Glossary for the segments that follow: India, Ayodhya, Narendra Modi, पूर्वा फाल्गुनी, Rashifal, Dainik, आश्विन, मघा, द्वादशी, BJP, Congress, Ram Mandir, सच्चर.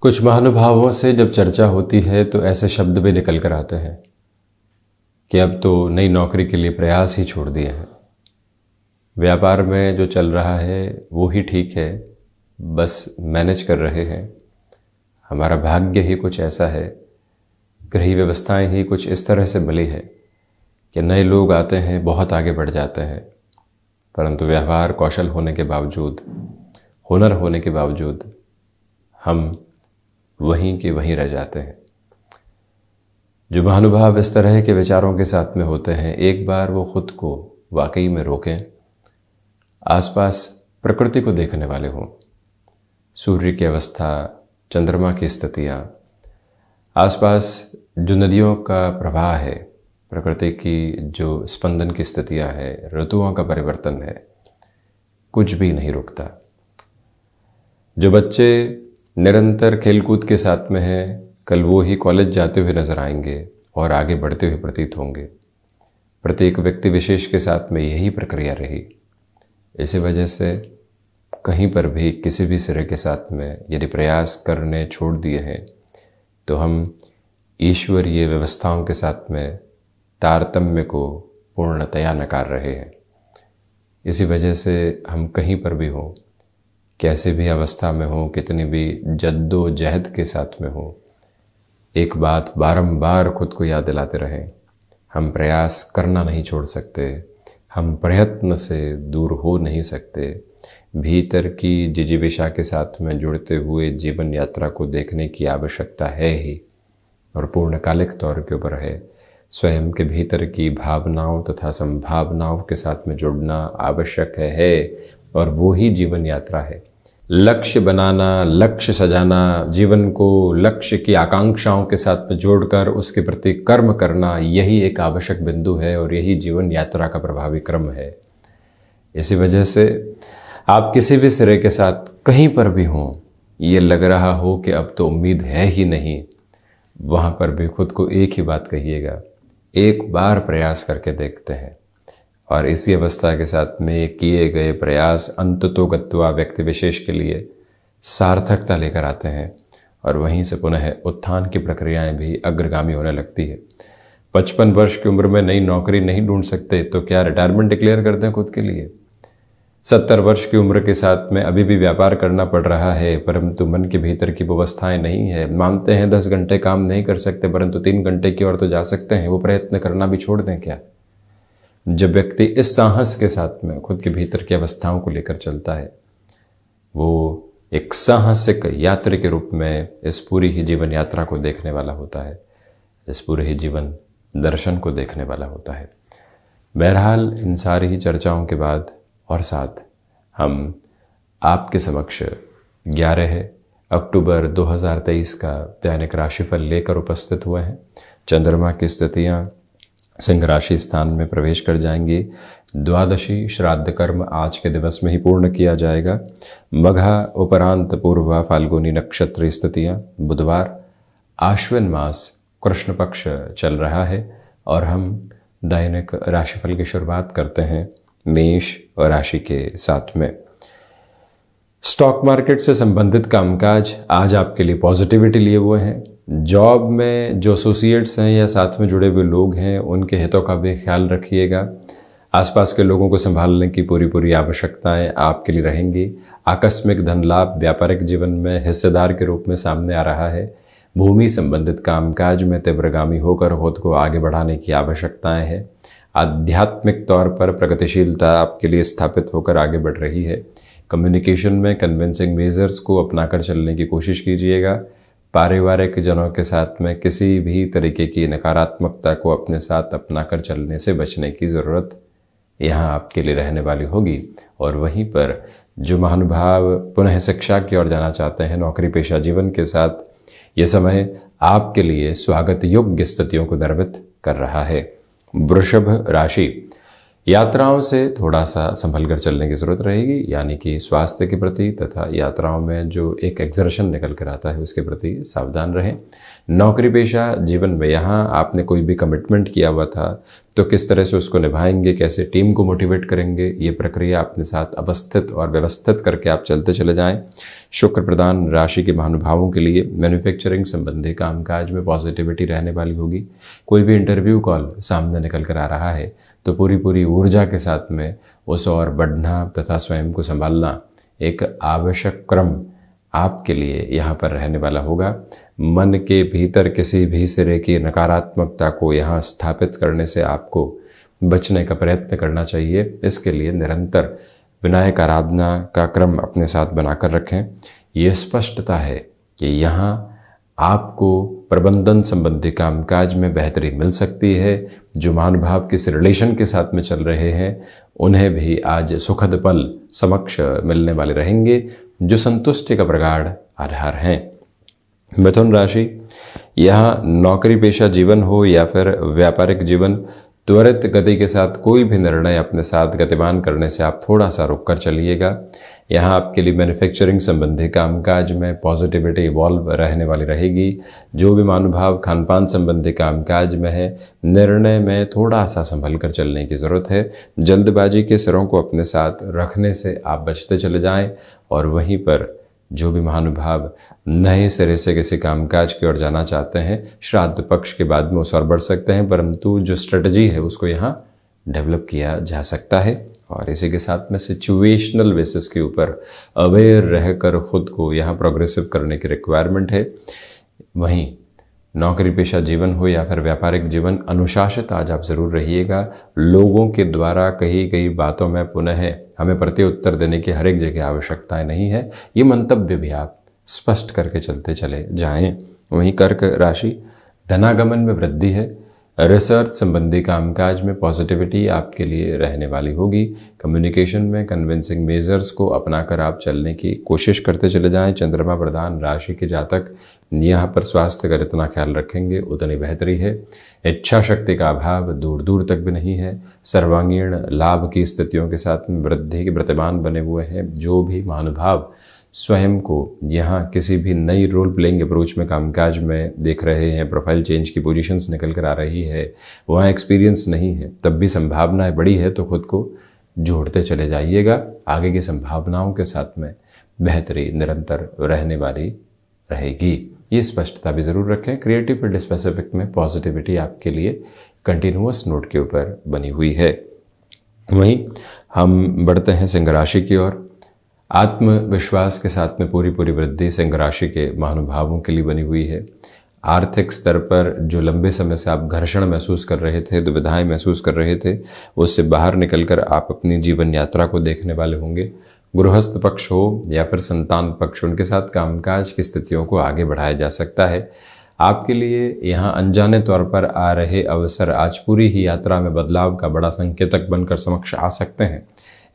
कुछ महानुभावों से जब चर्चा होती है तो ऐसे शब्द भी निकल कर आते हैं कि अब तो नई नौकरी के लिए प्रयास ही छोड़ दिए हैं, व्यापार में जो चल रहा है वो ही ठीक है, बस मैनेज कर रहे हैं, हमारा भाग्य ही कुछ ऐसा है, गृह व्यवस्थाएं ही कुछ इस तरह से मिली है कि नए लोग आते हैं बहुत आगे बढ़ जाते हैं, परंतु व्यवहार कौशल होने के बावजूद, हुनर होने के बावजूद हम वहीं के वहीं रह जाते हैं। जो महानुभाव इस तरह के विचारों के साथ में होते हैं, एक बार वो खुद को वाकई में रोकें, आसपास प्रकृति को देखने वाले हों, सूर्य की अवस्था, चंद्रमा की स्थितियाँ, आसपास जो नदियों का प्रवाह है, प्रकृति की जो स्पंदन की स्थितियाँ हैं, ऋतुओं का परिवर्तन है, कुछ भी नहीं रुकता। जो बच्चे निरंतर खेलकूद के साथ में हैं, कल वो ही कॉलेज जाते हुए नज़र आएंगे और आगे बढ़ते हुए प्रतीत होंगे। प्रत्येक व्यक्ति विशेष के साथ में यही प्रक्रिया रही। इसी वजह से कहीं पर भी किसी भी सिरे के साथ में यदि प्रयास करने छोड़ दिए हैं तो हम ईश्वरीय व्यवस्थाओं के साथ में तारतम्य को पूर्णतया नकार रहे हैं। इसी वजह से हम कहीं पर भी हों, कैसे भी अवस्था में हों, कितनी भी जद्दोजहद के साथ में हों, एक बात बारंबार खुद को याद दिलाते रहें, हम प्रयास करना नहीं छोड़ सकते, हम प्रयत्न से दूर हो नहीं सकते। भीतर की जिजीविषा के साथ में जुड़ते हुए जीवन यात्रा को देखने की आवश्यकता है ही, और पूर्णकालिक तौर के ऊपर है। स्वयं के भीतर की भावनाओं तथा संभावनाओं के साथ में जुड़ना आवश्यक है और वो ही जीवन यात्रा है। लक्ष्य बनाना, लक्ष्य सजाना, जीवन को लक्ष्य की आकांक्षाओं के साथ में जोड़कर उसके प्रति कर्म करना, यही एक आवश्यक बिंदु है और यही जीवन यात्रा का प्रभावी क्रम है। इसी वजह से आप किसी भी सिरे के साथ कहीं पर भी हों, ये लग रहा हो कि अब तो उम्मीद है ही नहीं, वहाँ पर भी खुद को एक ही बात कहिएगा, एक बार प्रयास करके देखते हैं। और इसी अवस्था के साथ में किए गए प्रयास अंततोगत्वा व्यक्ति विशेष के लिए सार्थकता लेकर आते हैं और वहीं से पुनः उत्थान की प्रक्रियाएं भी अग्रगामी होने लगती है। 55 वर्ष की उम्र में नई नौकरी नहीं ढूंढ सकते तो क्या रिटायरमेंट डिक्लेयर कर दें खुद के लिए? 70 वर्ष की उम्र के साथ में अभी भी व्यापार करना पड़ रहा है, परंतु मन के भीतर की व्यवस्थाएं नहीं है। मानते हैं 10 घंटे काम नहीं कर सकते, परंतु 3 घंटे की ओर तो जा सकते हैं, वो प्रयत्न करना भी छोड़ दें क्या? जब व्यक्ति इस साहस के साथ में खुद के भीतर की अवस्थाओं को लेकर चलता है, वो एक साहसिक यात्री के रूप में इस पूरी ही जीवन यात्रा को देखने वाला होता है, इस पूरे ही जीवन दर्शन को देखने वाला होता है। बहरहाल, इन सारी ही चर्चाओं के बाद और साथ हम आपके समक्ष 11 अक्टूबर 2023 का दैनिक राशिफल लेकर उपस्थित हुए हैं। चंद्रमा की स्थितियाँ सिंह राशि स्थान में प्रवेश कर जाएंगी। द्वादशी श्राद्ध कर्म आज के दिवस में ही पूर्ण किया जाएगा। मघा उपरांत पूर्वा फाल्गुनी नक्षत्र स्थितियाँ बुधवार, आश्विन मास कृष्ण पक्ष चल रहा है और हम दैनिक राशिफल की शुरुआत करते हैं मेष राशि के साथ में। स्टॉक मार्केट से संबंधित कामकाज आज आपके लिए पॉजिटिविटी लिए हुए हैं। जॉब में जो एसोसिएट्स हैं या साथ में जुड़े हुए लोग हैं, उनके हितों का भी ख्याल रखिएगा। आसपास के लोगों को संभालने की पूरी आवश्यकताएं आपके लिए रहेंगी। आकस्मिक धन लाभ व्यापारिक जीवन में हिस्सेदार के रूप में सामने आ रहा है। भूमि संबंधित कामकाज में तीव्रगामी होकर खुद को आगे बढ़ाने की आवश्यकताएं हैं। आध्यात्मिक तौर पर प्रगतिशीलता आपके लिए स्थापित होकर आगे बढ़ रही है। कम्युनिकेशन में कन्विंसिंग मेजर्स को अपनाकर चलने की कोशिश कीजिएगा। पारिवारिक जनों के साथ में किसी भी तरीके की नकारात्मकता को अपने साथ अपनाकर चलने से बचने की ज़रूरत यहाँ आपके लिए रहने वाली होगी। और वहीं पर जो महानुभाव पुनः शिक्षा की ओर जाना चाहते हैं, नौकरी पेशा जीवन के साथ, ये समय आपके लिए स्वागत योग्य स्थितियों को दर्वित कर रहा है। वृषभ राशि, यात्राओं से थोड़ा सा संभल कर चलने की ज़रूरत रहेगी, यानी कि स्वास्थ्य के प्रति तथा यात्राओं में जो एक एक्सर्शन निकल कर आता है उसके प्रति सावधान रहें। नौकरी पेशा जीवन में यहाँ आपने कोई भी कमिटमेंट किया हुआ था तो किस तरह से उसको निभाएंगे, कैसे टीम को मोटिवेट करेंगे, ये प्रक्रिया अपने साथ अवस्थित और व्यवस्थित करके आप चलते चले जाएं। शुक्र प्रदान राशि के महानुभावों के लिए मैन्युफैक्चरिंग संबंधी कामकाज में पॉजिटिविटी रहने वाली होगी। कोई भी इंटरव्यू कॉल सामने निकल कर आ रहा है तो पूरी ऊर्जा के साथ में उस और बढ़ना तथा स्वयं को संभालना एक आवश्यक क्रम आपके लिए यहाँ पर रहने वाला होगा। मन के भीतर किसी भी सिरे की नकारात्मकता को यहाँ स्थापित करने से आपको बचने का प्रयत्न करना चाहिए। इसके लिए निरंतर विनायक आराधना का क्रम अपने साथ बनाकर रखें। ये स्पष्टता है कि यहाँ आपको प्रबंधन संबंधी कामकाज में बेहतरी मिल सकती है। जो महानुभाव किस रिलेशन के साथ में चल रहे हैं उन्हें भी आज सुखद पल समक्ष मिलने वाले रहेंगे, जो संतुष्टि का प्रगाढ़ आधार हैं। मिथुन राशि, यहाँ नौकरी पेशा जीवन हो या फिर व्यापारिक जीवन, त्वरित गति के साथ कोई भी निर्णय अपने साथ गतिमान करने से आप थोड़ा सा रुक कर चलिएगा। यहाँ आपके लिए मैन्युफैक्चरिंग संबंधी कामकाज में पॉजिटिविटी इवॉल्व रहने वाली रहेगी। जो भी महानुभाव खानपान संबंधी कामकाज में है, निर्णय में थोड़ा सा संभल कर चलने की ज़रूरत है। जल्दबाजी के सिरों को अपने साथ रखने से आप बचते चले जाएँ। और वहीं पर जो भी महानुभाव नए सिरे से किसी कामकाज की ओर जाना चाहते हैं, श्राद्ध पक्ष के बाद में उस ओर बढ़ सकते हैं, परंतु जो स्ट्रेटजी है उसको यहाँ डेवलप किया जा सकता है। और इसी के साथ में सिचुएशनल बेसिस के ऊपर अवेयर रहकर खुद को यहाँ प्रोग्रेसिव करने की रिक्वायरमेंट है। वहीं नौकरी पेशा जीवन हो या फिर व्यापारिक जीवन, अनुशासित आज आप ज़रूर रहिएगा। लोगों के द्वारा कही गई बातों में पुनः हमें प्रत्युत्तर देने की हर एक जगह आवश्यकता नहीं है, ये मंतव्य भी आप स्पष्ट करके चलते चले जाएं। वहीं कर्क राशि, धनागमन में वृद्धि है। रिसर्च संबंधी कामकाज में पॉजिटिविटी आपके लिए रहने वाली होगी। कम्युनिकेशन में कन्विंसिंग मेजर्स को अपनाकर आप चलने की कोशिश करते चले जाएं। चंद्रमा प्रधान राशि के जातक यहाँ पर स्वास्थ्य का जितना ख्याल रखेंगे उतनी बेहतरी है। इच्छा शक्ति का अभाव दूर दूर तक भी नहीं है। सर्वांगीण लाभ की स्थितियों के साथ में वृद्धि के प्रतिमान बने हुए हैं। जो भी महानुभाव स्वयं को यहाँ किसी भी नई रोल प्लेइंग अप्रोच में कामकाज में देख रहे हैं, प्रोफाइल चेंज की पोजीशंस निकल कर आ रही है, वहाँ एक्सपीरियंस नहीं है, तब भी संभावनाएं बड़ी है, तो खुद को जोड़ते चले जाइएगा। आगे की संभावनाओं के साथ में बेहतरी निरंतर रहने वाली रहेगी, ये स्पष्टता भी ज़रूर रखें। क्रिएटिव फील्ड स्पेसिफिक में पॉजिटिविटी आपके लिए कंटिन्यूअस नोट के ऊपर बनी हुई है। वहीं हम बढ़ते हैं सिंह राशि की ओर। आत्मविश्वास के साथ में पूरी वृद्धि सिंह राशि के महानुभावों के लिए बनी हुई है। आर्थिक स्तर पर जो लंबे समय से आप घर्षण महसूस कर रहे थे, दुविधाएं महसूस कर रहे थे, उससे बाहर निकलकर आप अपनी जीवन यात्रा को देखने वाले होंगे। गृहस्थ पक्ष हो या फिर संतान पक्ष, उनके साथ कामकाज की स्थितियों को आगे बढ़ाया जा सकता है। आपके लिए यहाँ अनजाने तौर पर आ रहे अवसर आज पूरी ही यात्रा में बदलाव का बड़ा संकेतक बनकर समक्ष आ सकते हैं।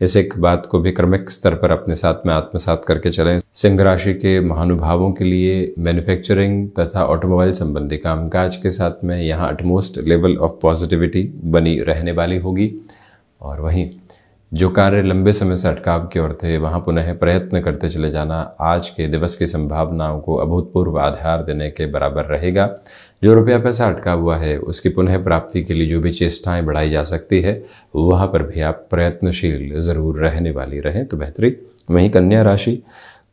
इस एक बात को भी क्रमिक स्तर पर अपने साथ में आत्मसात करके चलें। सिंह राशि के महानुभावों के लिए मैन्युफैक्चरिंग तथा ऑटोमोबाइल संबंधी कामकाज के साथ में यहाँ अटमोस्ट लेवल ऑफ पॉजिटिविटी बनी रहने वाली होगी। और वहीं जो कार्य लंबे समय से अटकाव की ओर थे, वहाँ पुनः प्रयत्न करते चले जाना आज के दिवस की संभावनाओं को अभूतपूर्व आधार देने के बराबर रहेगा। जो रुपया पैसा अटका हुआ है उसकी पुनः प्राप्ति के लिए जो भी चेष्टाएं बढ़ाई जा सकती है, वहाँ पर भी आप प्रयत्नशील ज़रूर रहने वाली रहें तो बेहतरी। वहीं कन्या राशि,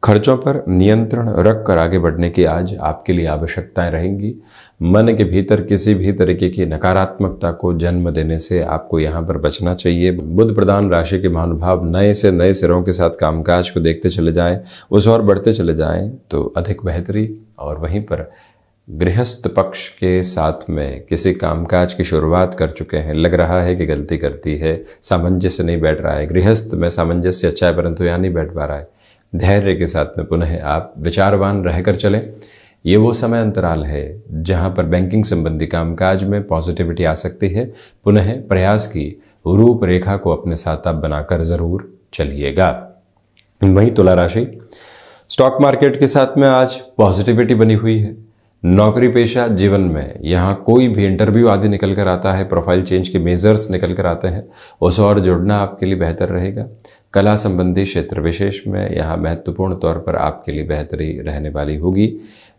खर्चों पर नियंत्रण रख कर आगे बढ़ने की आज आपके लिए आवश्यकताएं रहेंगी। मन के भीतर किसी भी तरीके की नकारात्मकता को जन्म देने से आपको यहाँ पर बचना चाहिए। बुध प्रधान राशि के महानुभाव नए से नए सिरों के साथ कामकाज को देखते चले जाएं, उस ओर बढ़ते चले जाएं तो अधिक बेहतरी। और वहीं पर गृहस्थ पक्ष के साथ में किसी कामकाज की शुरुआत कर चुके हैं, लग रहा है कि गलती करती है, सामंजस्य नहीं बैठ रहा है, गृहस्थ में सामंजस्य अच्छा है परंतु यहाँ नहीं बैठ पा रहा है, धैर्य के साथ में पुनः आप विचारवान रहकर चलें। ये वो समय अंतराल है जहाँ पर बैंकिंग संबंधी कामकाज में पॉजिटिविटी आ सकती है। पुनः प्रयास की रूपरेखा को अपने साथ आप बनाकर ज़रूर चलिएगा। वहीं तुला राशि, स्टॉक मार्केट के साथ में आज पॉजिटिविटी बनी हुई है। नौकरी पेशा जीवन में यहाँ कोई भी इंटरव्यू आदि निकल कर आता है, प्रोफाइल चेंज के मेजर्स निकल कर आते हैं, उस और जुड़ना आपके लिए बेहतर रहेगा। कला संबंधी क्षेत्र विशेष में यहाँ महत्वपूर्ण तौर पर आपके लिए बेहतरी रहने वाली होगी।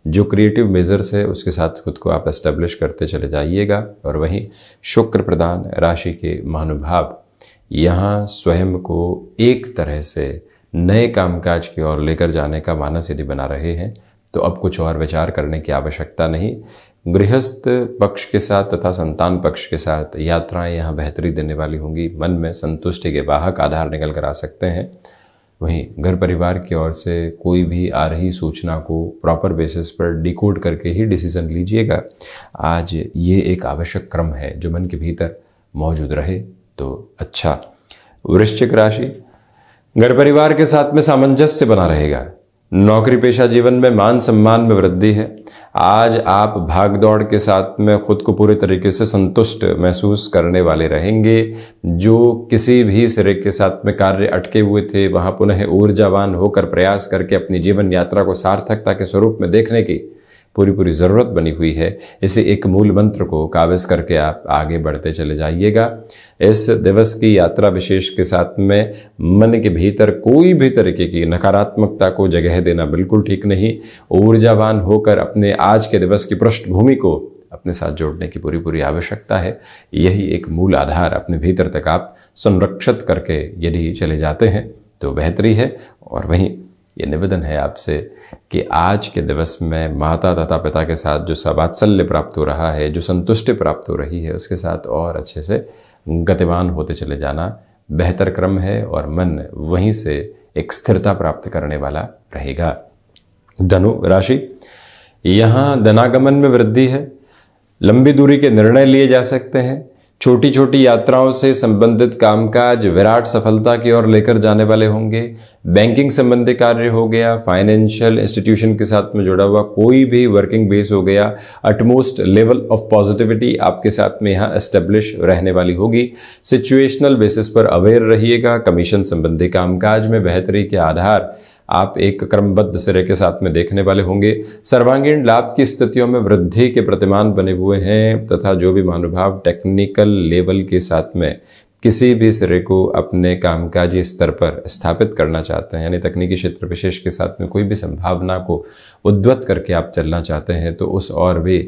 जो क्रिएटिव मेजर्स है उसके साथ खुद को आप एस्टेब्लिश करते चले जाइएगा। और वहीं शुक्र प्रधान राशि के महानुभाव यहाँ स्वयं को एक तरह से नए कामकाज की ओर लेकर जाने का मानस यदि बना रहे हैं तो अब कुछ और विचार करने की आवश्यकता नहीं। गृहस्थ पक्ष के साथ तथा संतान पक्ष के साथ यात्राएं यहाँ बेहतरी देने वाली होंगी। मन में संतुष्टि के वाहक आधार निकल कर आ सकते हैं। वहीं घर परिवार की ओर से कोई भी आ रही सूचना को प्रॉपर बेसिस पर डिकोड करके ही डिसीजन लीजिएगा। आज ये एक आवश्यक क्रम है जो मन के भीतर मौजूद रहे तो अच्छा। वृश्चिक राशि घर परिवार के साथ में सामंजस्य बना रहेगा। नौकरी पेशा जीवन में मान सम्मान में वृद्धि है। आज आप भागदौड़ के साथ में खुद को पूरे तरीके से संतुष्ट महसूस करने वाले रहेंगे। जो किसी भी सिरे के साथ में कार्य अटके हुए थे वहाँ पुनः ऊर्जावान होकर प्रयास करके अपनी जीवन यात्रा को सार्थकता के स्वरूप में देखने की पूरी ज़रूरत बनी हुई है। इसे एक मूल मंत्र को काबिज करके आप आगे बढ़ते चले जाइएगा। इस दिवस की यात्रा विशेष के साथ में मन के भीतर कोई भी तरीके की नकारात्मकता को जगह देना बिल्कुल ठीक नहीं। ऊर्जावान होकर अपने आज के दिवस की पृष्ठभूमि को अपने साथ जोड़ने की पूरी आवश्यकता है। यही एक मूल आधार अपने भीतर तक आप संरक्षित करके यदि चले जाते हैं तो बेहतरी है। और वहीं ये निवेदन है आपसे कि आज के दिवस में माता तथा पिता के साथ जो सवात्सल्य प्राप्त हो रहा है, जो संतुष्टि प्राप्त हो रही है, उसके साथ और अच्छे से गतिमान होते चले जाना बेहतर क्रम है और मन वहीं से एक स्थिरता प्राप्त करने वाला रहेगा। धनु राशि यहाँ धनागमन में वृद्धि है। लंबी दूरी के निर्णय लिए जा सकते हैं। छोटी छोटी यात्राओं से संबंधित कामकाज विराट सफलता की ओर लेकर जाने वाले होंगे। बैंकिंग संबंधी कार्य हो गया, फाइनेंशियल इंस्टीट्यूशन के साथ में जुड़ा हुआ कोई भी वर्किंग बेस हो गया। अटमोस्ट लेवल ऑफ पॉजिटिविटी आपके साथ में यहाँ एस्टेब्लिश रहने वाली होगी। सिचुएशनल बेसिस पर अवेयर रहिएगा। कमीशन संबंधी कामकाज में बेहतरी के आधार आप एक क्रमबद्ध सिरे के साथ में देखने वाले होंगे। सर्वांगीण लाभ की स्थितियों में वृद्धि के प्रतिमान बने हुए हैं तथा जो भी महानुभाव टेक्निकल लेवल के साथ में किसी भी सिरे को अपने कामकाजी स्तर पर स्थापित करना चाहते हैं, यानी तकनीकी क्षेत्र विशेष के साथ में कोई भी संभावना को उद्वत करके आप चलना चाहते हैं, तो उस और भी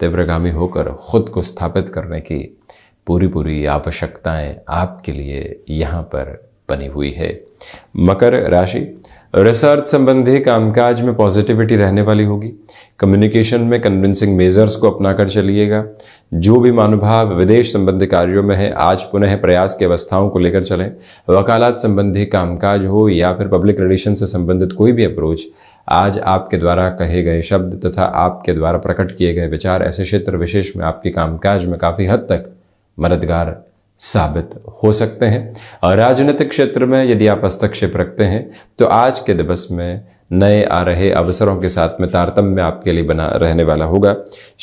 तीव्रगामी होकर खुद को स्थापित करने की पूरी आवश्यकताएँ आपके लिए यहाँ पर बनी हुई है। मकर राशि रिसर्च संबंधी कामकाज में पॉजिटिविटी रहने वाली होगी। कम्युनिकेशन में कन्विंसिंग मेजर्स को अपनाकर चलिएगा। जो भी महानुभाव विदेश संबंधी कार्यों में है आज पुनः प्रयास की अवस्थाओं को लेकर चलें। वकालत संबंधी कामकाज हो या फिर पब्लिक रिलेशन से संबंधित कोई भी अप्रोच, आज आपके द्वारा कहे गए शब्द तथा आपके द्वारा प्रकट किए गए विचार ऐसे क्षेत्र विशेष में आपके कामकाज में काफ़ी हद तक मददगार साबित हो सकते हैं। और राजनीतिक क्षेत्र में यदि आप हस्तक्षेप रखते हैं तो आज के दिवस में नए आ रहे अवसरों के साथ में तारतम्य आपके लिए बना रहने वाला होगा।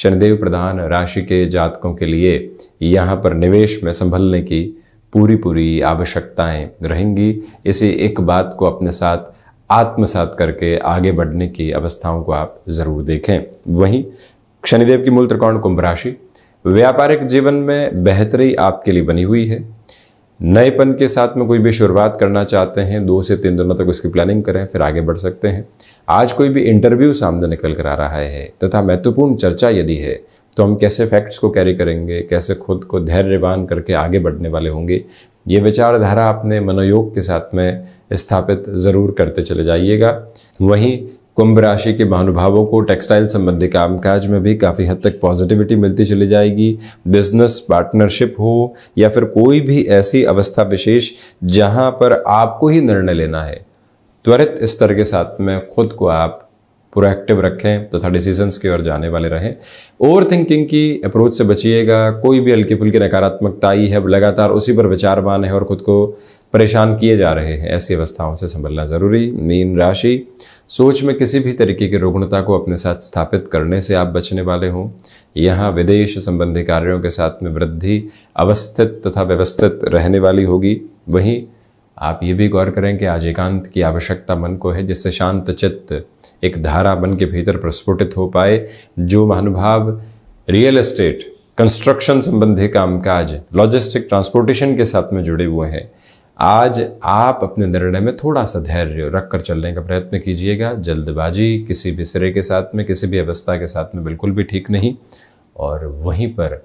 शनिदेव प्रधान राशि के जातकों के लिए यहाँ पर निवेश में संभलने की पूरी आवश्यकताएं रहेंगी। इसी एक बात को अपने साथ आत्मसात करके आगे बढ़ने की अवस्थाओं को आप ज़रूर देखें। वहीं शनिदेव की मूल त्रिकोण कुंभ राशि व्यापारिक जीवन में बेहतरी आपके लिए बनी हुई है। नएपन के साथ में कोई भी शुरुआत करना चाहते हैं 2 से 3 दिनों तक उसकी प्लानिंग करें, फिर आगे बढ़ सकते हैं। आज कोई भी इंटरव्यू सामने निकल कर आ रहा है तथा महत्वपूर्ण चर्चा यदि है तो हम कैसे फैक्ट्स को कैरी करेंगे, कैसे खुद को धैर्यवान करके आगे बढ़ने वाले होंगे, ये विचारधारा अपने मनोयोग के साथ में स्थापित ज़रूर करते चले जाइएगा। वहीं कुंभ राशि के महानुभावों को टेक्सटाइल संबंधी कामकाज में भी काफ़ी हद तक पॉजिटिविटी मिलती चली जाएगी। बिजनेस पार्टनरशिप हो या फिर कोई भी ऐसी अवस्था विशेष जहां पर आपको ही निर्णय लेना है, त्वरित स्तर के साथ में खुद को आप प्रोएक्टिव रखें तथा डिसीजंस की ओर जाने वाले रहें। ओवर थिंकिंग की अप्रोच से बचिएगा। कोई भी हल्की फुल्की नकारात्मकता आई है, लगातार उसी पर विचारवान है और खुद को परेशान किए जा रहे हैं, ऐसी अवस्थाओं से संभलना ज़रूरी। मीन राशि सोच में किसी भी तरीके की रुग्णता को अपने साथ स्थापित करने से आप बचने वाले हों। यहाँ विदेश संबंधी कार्यों के साथ में वृद्धि अवस्थित तथा व्यवस्थित रहने वाली होगी। वहीं आप ये भी गौर करें कि आज एकांत की आवश्यकता मन को है, जिससे शांत चित्त एक धारा बन के भीतर प्रस्फुटित हो पाए, जो महानुभाव रियल एस्टेट, कंस्ट्रक्शन संबंधी कामकाज, लॉजिस्टिक, ट्रांसपोर्टेशन के साथ में जुड़े हुए हैं, आज आप अपने निर्णय में थोड़ा सा धैर्य रखकर चलने का प्रयत्न कीजिएगा। जल्दबाजी किसी भी सिरे के साथ में, किसी भी अवस्था के साथ में बिल्कुल भी ठीक नहीं। और वहीं पर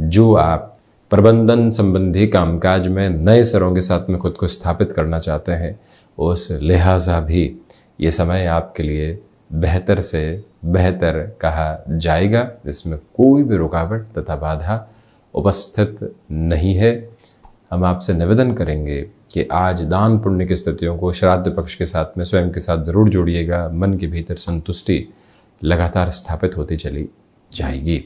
जो आप प्रबंधन संबंधी कामकाज में नए सिरों के साथ में खुद को स्थापित करना चाहते हैं, उस लिहाजा भी ये समय आपके लिए बेहतर से बेहतर कहा जाएगा। इसमें कोई भी रुकावट तथा बाधा उपस्थित नहीं है। हम आपसे निवेदन करेंगे कि आज दान पुण्य की स्थितियों को श्राद्ध पक्ष के साथ में स्वयं के साथ ज़रूर जोड़िएगा। मन के भीतर संतुष्टि लगातार स्थापित होती चली जाएगी।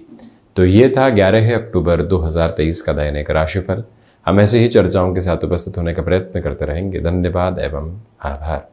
तो ये था 11 अक्टूबर 2023 का दैनिक राशिफल। हम ऐसे ही चर्चाओं के साथ उपस्थित होने का प्रयत्न करते रहेंगे। धन्यवाद एवं आभार।